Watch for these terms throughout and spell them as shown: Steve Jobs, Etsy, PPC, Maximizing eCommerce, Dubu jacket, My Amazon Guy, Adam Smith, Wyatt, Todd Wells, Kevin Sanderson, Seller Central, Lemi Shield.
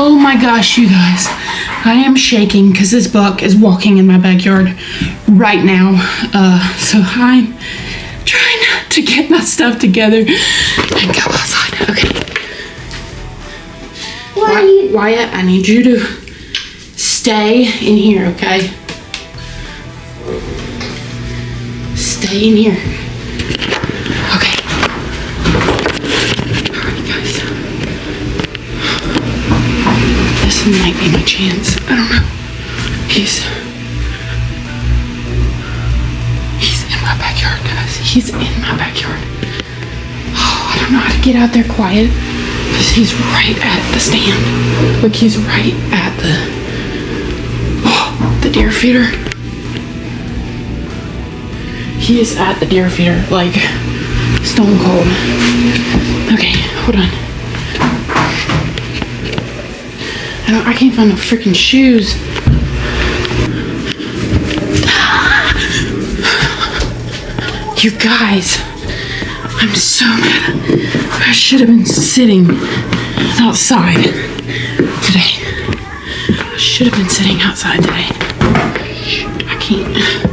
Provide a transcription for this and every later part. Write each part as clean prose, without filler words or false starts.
Oh my gosh, you guys, I am shaking because this buck is walking in my backyard right now. So I'm trying to get my stuff together and go outside. Okay. Wyatt, I need you to stay in here, okay? Stay in here. Okay. Alright, guys. This might be my chance. I don't know. He's in my backyard, guys. He's in my backyard. Oh, I don't know how to get out there quiet. He's right at the stand. Look, he's right at the deer feeder. He is at the deer feeder, like stone cold. Okay, hold on. I can't find no freaking shoes. You guys, I'm so mad. I should have been sitting outside today. I should have been sitting outside today. I can't.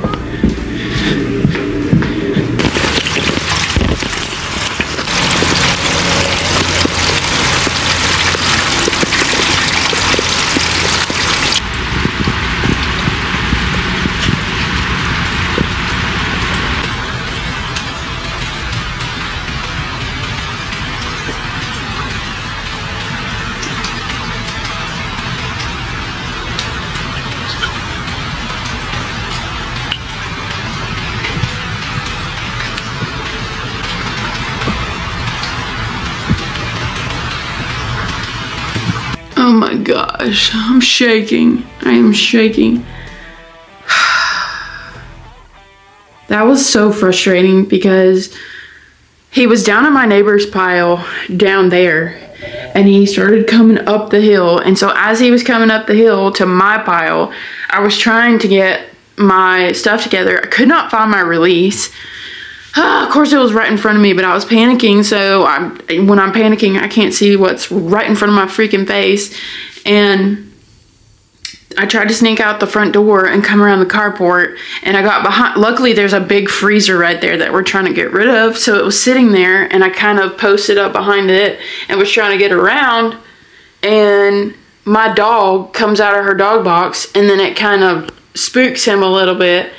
Oh my gosh, I'm shaking. I am shaking. That was so frustrating because he was down in my neighbor's pile down there and he started coming up the hill. And so as he was coming up the hill to my pile, I was trying to get my stuff together. I could not find my release. Of course it was right in front of me, but I was panicking, so when I'm panicking, I can't see what's right in front of my freaking face, and I tried to sneak out the front door and come around the carport, and I got behind. Luckily, there's a big freezer right there that we're trying to get rid of, so it was sitting there, and I kind of posted up behind it and was trying to get around, and my dog comes out of her dog box, and then it kind of spooks him a little bit.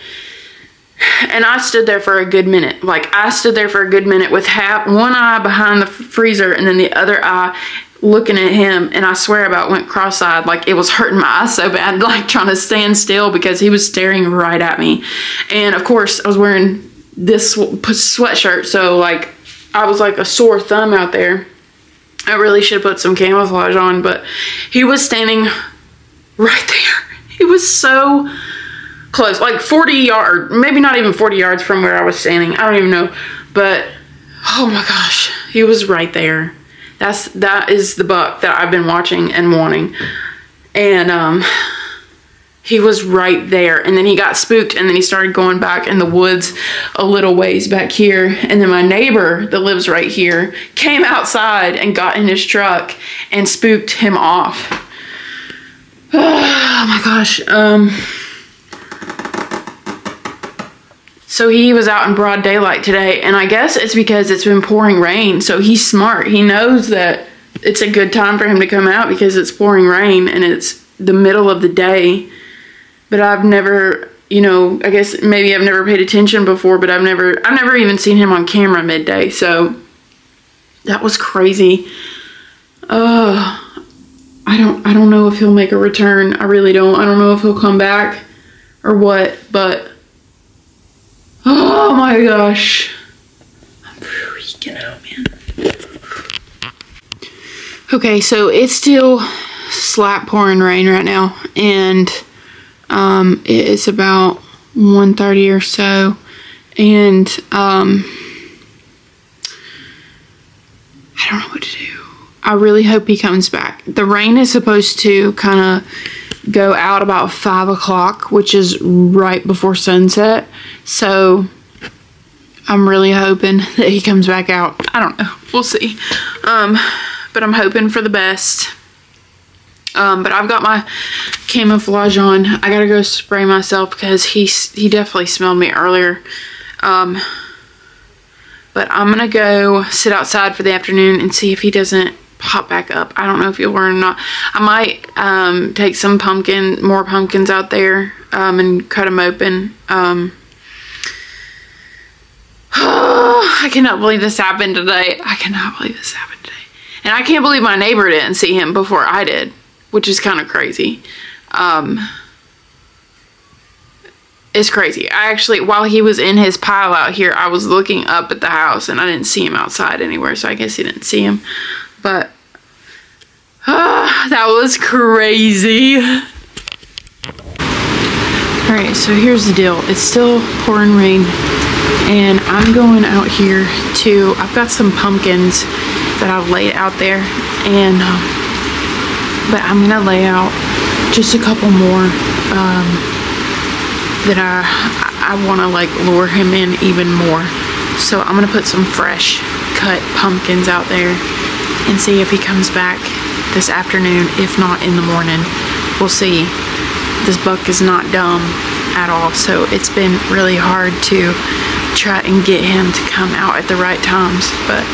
And I stood there for a good minute. Like, I stood there for a good minute with one eye behind the freezer and then the other eye looking at him. And I swear about went cross-eyed. Like, it was hurting my eye so bad, like trying to stand still because he was staring right at me. And, of course, I was wearing this sweatshirt. So, like, I was like a sore thumb out there. I really should have put some camouflage on. But he was standing right there. He was so close, like 40 yards, maybe not even 40 yards from where I was standing. I don't even know, but oh my gosh, he was right there. That is the buck that I've been watching and wanting, and he was right there, and then he got spooked, and then he started going back in the woods a little ways back here, and then my neighbor that lives right here came outside and got in his truck and spooked him off. Oh my gosh. So he was out in broad daylight today, and I guess it's because it's been pouring rain, so he's smart. He knows that it's a good time for him to come out because it's pouring rain and it's the middle of the day. But I've never, you know, I guess maybe I've never paid attention before, but I've never even seen him on camera midday, so that was crazy. I don't know if he'll make a return. I really don't. I don't know if he'll come back or what, but oh my gosh, I'm freaking out, man. Okay, so it's still slap pouring rain right now, and it's about 1:30 or so, and I don't know what to do. I really hope he comes back. The rain is supposed to kind of go out about 5 o'clock, which is right before sunset, so I'm really hoping that he comes back out. I don't know, we'll see, but I'm hoping for the best. But I've got my camouflage on. I gotta go spray myself because he definitely smelled me earlier. But I'm gonna go sit outside for the afternoon and see if he doesn't pop back up. I don't know if he'll learn or not. I might take some more pumpkins out there and cut them open. Oh, I cannot believe this happened today. I cannot believe this happened today. And I can't believe my neighbor didn't see him before I did, which is kind of crazy. It's crazy. I actually, while he was in his pile out here, I was looking up at the house and I didn't see him outside anywhere, so I guess he didn't see him. But that was crazy. Alright, so here's the deal. It's still pouring rain and I'm going out here to, I've got some pumpkins that I've laid out there, and but I'm gonna lay out just a couple more that I want to like lure him in even more. So I'm gonna put some fresh cut pumpkins out there and see if he comes back this afternoon, if not in the morning. We'll see. This buck is not dumb at all, so it's been really hard to try and get him to come out at the right times, but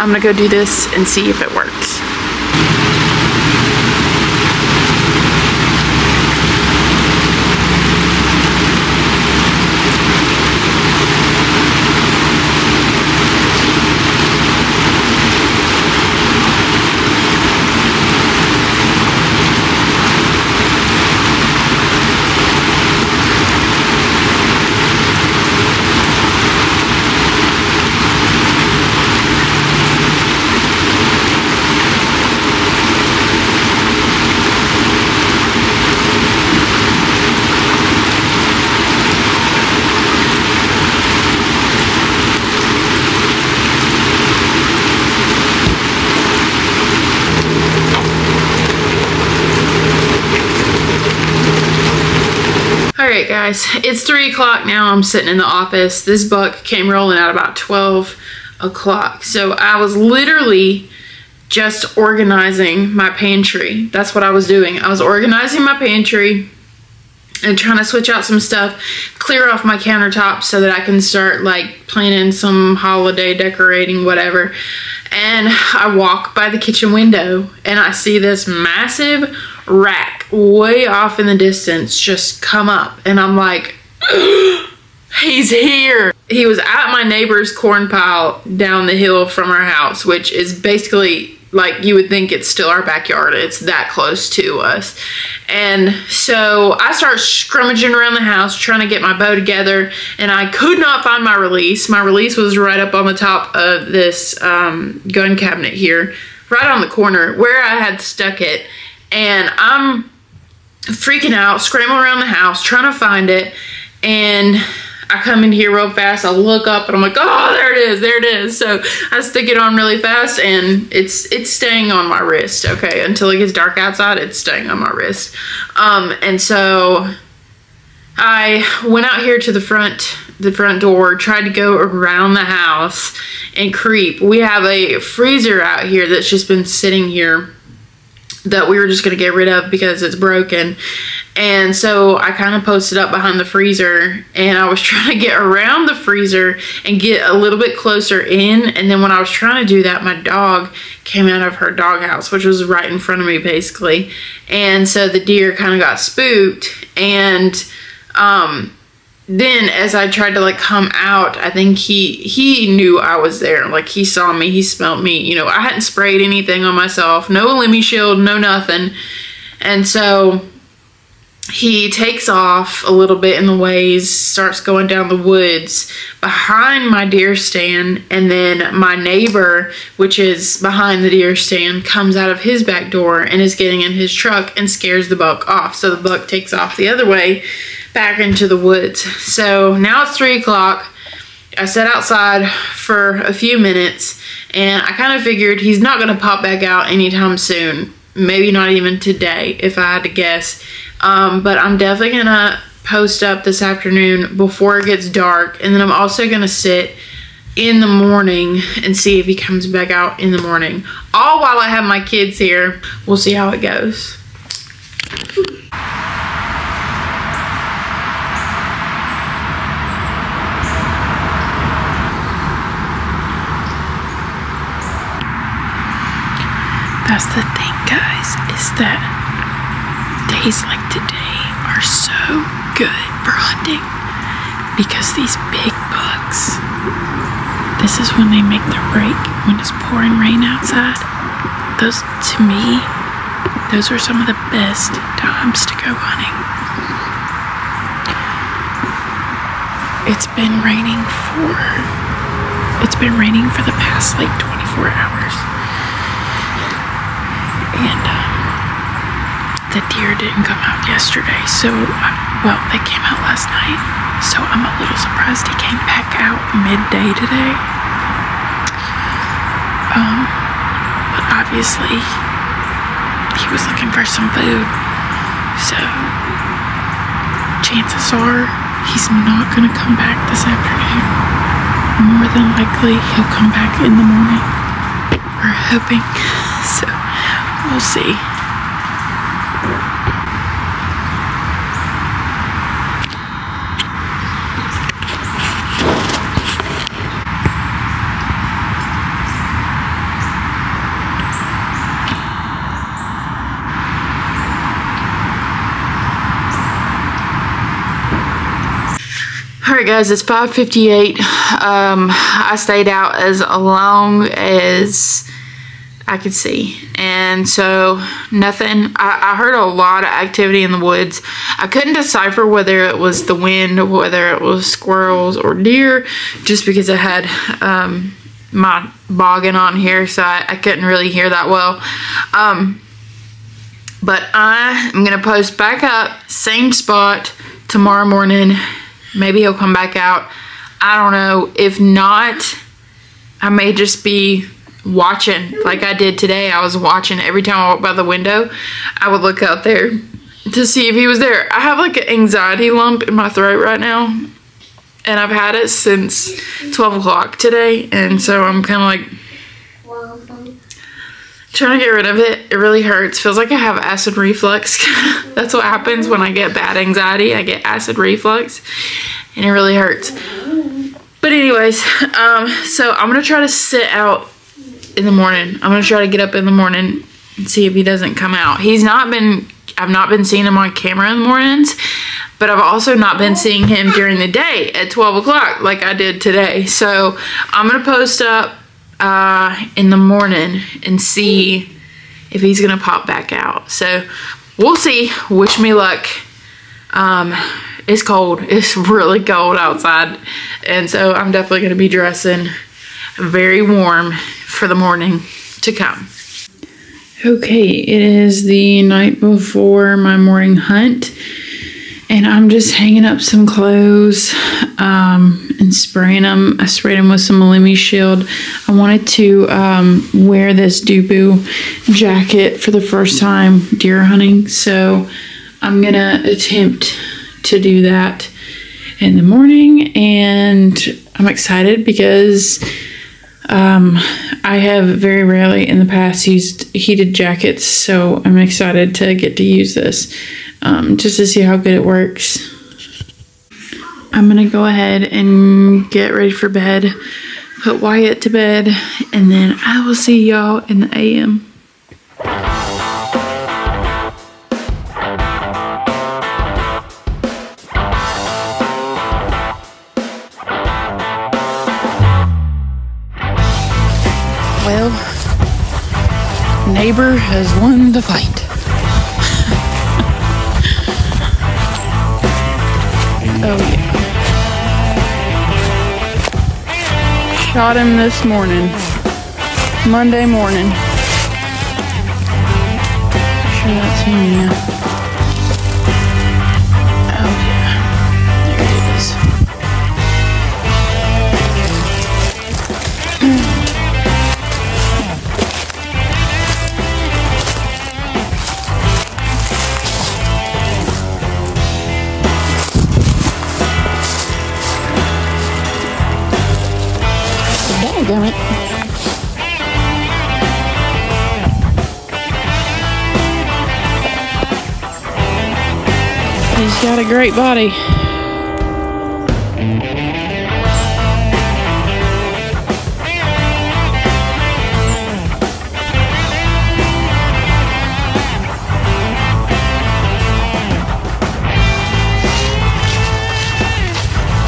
I'm gonna go do this and see if it works. Alright guys, it's 3 o'clock now. I'm sitting in the office. This buck came rolling out about 12 o'clock. So I was literally just organizing my pantry. That's what I was doing. I was organizing my pantry and trying to switch out some stuff, clear off my countertop so that I can start like planning some holiday decorating, whatever. And I walk by the kitchen window and I see this massive rack way off in the distance just come up, and I'm like, he's here. He was at my neighbor's corn pile down the hill from our house, which is basically like, you would think it's still our backyard. It's that close to us. And so I start scrummaging around the house trying to get my bow together, and I could not find my release. My release was right up on the top of this gun cabinet here, right on the corner where I had stuck it. And I'm freaking out, scrambling around the house, trying to find it. And I come in here real fast. I look up and I'm like, oh, there it is, there it is. So I stick it on really fast, and it's staying on my wrist, okay? Until it gets dark outside, it's staying on my wrist. And so I went out here to the front door, tried to go around the house and creep. We have a freezer out here that's just been sitting here that we were just gonna get rid of because it's broken. And so I kind of posted up behind the freezer, and I was trying to get around the freezer and get a little bit closer in. And then when I was trying to do that, my dog came out of her doghouse, which was right in front of me basically. And so the deer kind of got spooked. And then as I tried to like come out, I think he knew I was there. Like, he saw me, he smelled me. You know, I hadn't sprayed anything on myself, no Lemi Shield, no nothing. And so he takes off a little bit in the ways, starts going down the woods behind my deer stand, and then my neighbor, which is behind the deer stand, comes out of his back door and is getting in his truck and scares the buck off. So the buck takes off the other way back into the woods. So now it's 3 o'clock. I sat outside for a few minutes and I kind of figured he's not going to pop back out anytime soon. Maybe not even today, if I had to guess. But I'm definitely going to post up this afternoon before it gets dark. And then I'm also going to sit in the morning and see if he comes back out in the morning. All while I have my kids here. We'll see how it goes. That's the thing, guys, is that days like today are so good for hunting because these big bucks, this is when they make their break when it's pouring rain outside. Those, to me, those are some of the best times to go hunting. It's been raining for the past like 24 hours. And the deer didn't come out yesterday, so, well, they came out last night, so I'm a little surprised he came back out midday today. But obviously, he was looking for some food, so chances are he's not gonna come back this afternoon. More than likely, he'll come back in the morning. We're hoping, so we'll see. Alright guys, it's 5:58. I stayed out as long as I could see, and so nothing. I heard a lot of activity in the woods. I couldn't decipher whether it was the wind or whether it was squirrels or deer, just because I had my boggin on here, so I couldn't really hear that well. But I am gonna post back up, same spot, tomorrow morning. Maybe he'll come back out. I don't know. If not, I may just be watching like I did today. I was watching every time I walked by the window. I would look out there to see if he was there. I have like an anxiety lump in my throat right now, and I've had it since 12 o'clock today, and so I'm kind of like trying to get rid of it. It really hurts. Feels like I have acid reflux. That's what happens when I get bad anxiety. I get acid reflux, and it really hurts. But anyways, so I'm going to try to sit out in the morning. I'm going to try to get up in the morning and see if he doesn't come out. I've not been seeing him on camera in the mornings, but I've also not been seeing him during the day at 12 o'clock like I did today. So I'm going to post up in the morning and see if he's gonna pop back out. So we'll see. Wish me luck. It's cold. It's really cold outside, and so I'm definitely gonna be dressing very warm for the morning to come. Okay, it is the night before my morning hunt, and I'm just hanging up some clothes and spraying them. I sprayed them with some Lemi Shield. I wanted to wear this Dubu jacket for the first time deer hunting, so I'm gonna attempt to do that in the morning, and I'm excited because I have very rarely in the past used heated jackets, so I'm excited to get to use this. Just to see how good it works. I'm gonna go ahead and get ready for bed, put Wyatt to bed, and then I will see y'all in the AM. Well, neighbor has won the fight. Oh yeah. Shot him this morning. Monday morning. Sure that's him now. Oh yeah. There it is. He's got a great body.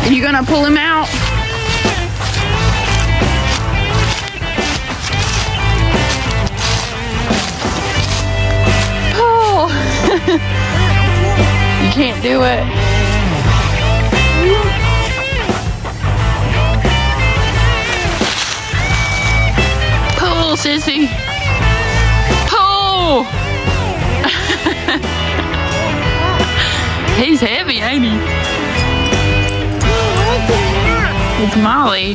Are you gonna pull him out? You can't do it. Pull, sissy. Pull. He's heavy, ain't he? It's Molly.